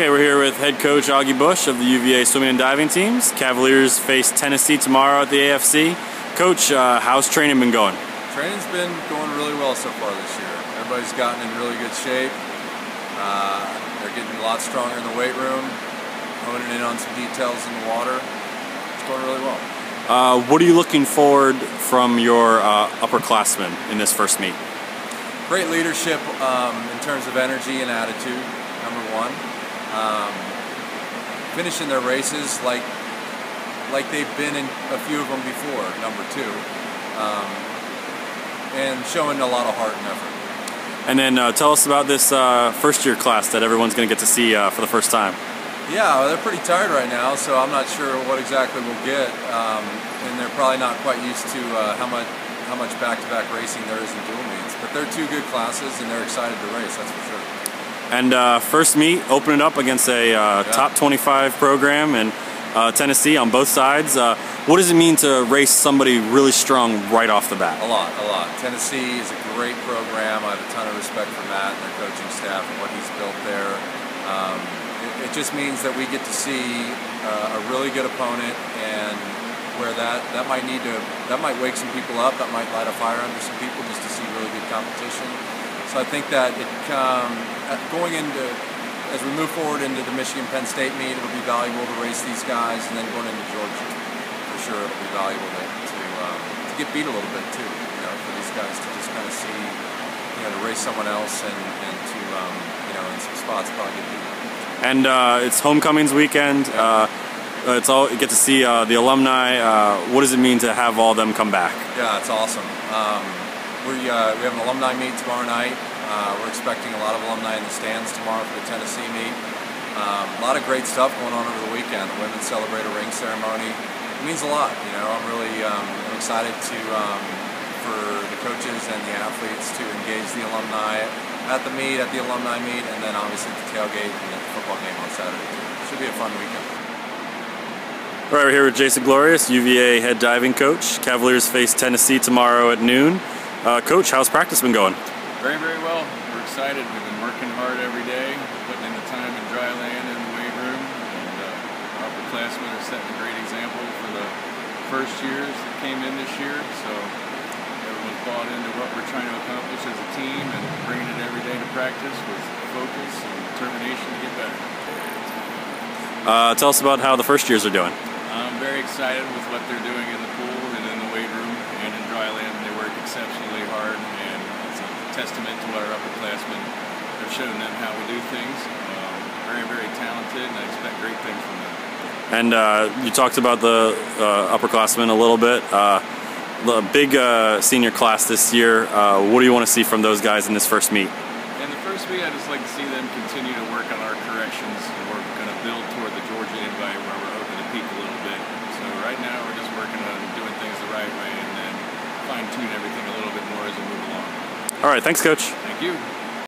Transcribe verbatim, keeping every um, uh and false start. Okay, we're here with head coach Augie Busch of the U V A swimming and diving teams. Cavaliers face Tennessee tomorrow at the A F C. Coach, uh, how's training been going? Training's been going really well so far this year. Everybody's gotten in really good shape. Uh, they're getting a lot stronger in the weight room, honing in on some details in the water. It's going really well. Uh, what are you looking forward from your uh, upperclassmen in this first meet? Great leadership um, in terms of energy and attitude, number one. Um, finishing their races like like they've been in a few of them before, number two, um, and showing a lot of heart and effort. And then uh, tell us about this uh, first year class that everyone's going to get to see uh, for the first time. Yeah, they're pretty tired right now, so I'm not sure what exactly we'll get, um, and they're probably not quite used to uh, how much how much back-to-back racing there is in dual meets. But they're two good classes, and they're excited to race, that's for sure. And uh, first meet, open it up against a uh, yeah. top twenty-five program in uh, Tennessee on both sides. Uh, what does it mean to race somebody really strong right off the bat? A lot, a lot. Tennessee is a great program. I have a ton of respect for Matt and their coaching staff and what he's built there. Um, it, it just means that we get to see uh, a really good opponent, and where that, that might need to, that might wake some people up, that might light a fire under some people just to see really good competition. So I think that it, um, going into, as we move forward into the Michigan-Penn State meet, it'll be valuable to race these guys, and then going into Georgia, for sure it'll be valuable to, to, um, to get beat a little bit too, you know, for these guys to just kind of see, you know, to race someone else and, and to, um, you know, in some spots probably get beat. And uh, it's homecomings weekend. Yeah. Uh, it's all you get to see uh, the alumni. Uh, what does it mean to have all them come back? Yeah, it's awesome. Um, We, uh, we have an alumni meet tomorrow night. Uh, we're expecting a lot of alumni in the stands tomorrow for the Tennessee meet. Um, a lot of great stuff going on over the weekend. The women celebrate a ring ceremony. It means a lot, you know. I'm really um, I'm excited to um, for the coaches and the athletes to engage the alumni at the meet, at the alumni meet, and then obviously at the tailgate and at the football game on Saturday. It should be a fun weekend. All right, we're here with Jason Glorious, U V A head diving coach. Cavaliers face Tennessee tomorrow at noon. Uh, Coach, how's practice been going? Very, very well. We're excited. We've been working hard every day, putting in the time in dry land and the weight room. And uh, upperclassmen are setting a great example for the first years that came in this year. So everyone's bought into what we're trying to accomplish as a team, and bringing it every day to practice with focus and determination to get better. Uh, tell us about how the first years are doing. I'm very excited with what they're doing in the pool and in the weight room and in dry land. They work exceptionally hard, and it's a testament to our upperclassmen. They're showing them how we do things. Um, very, very talented, and I expect great things from them. And uh, you talked about the uh, upperclassmen a little bit. Uh, the big uh, senior class this year. Uh, what do you want to see from those guys in this first meet? In the first meet, I'd just like to see them continue to work on our corrections. We're going to build toward the Georgia invite, where we're hoping to peak a little bit. So right now, we're just working on doing things the right way, and then fine-tune everything a little bit more as we move along. All right, thanks, Coach. Thank you.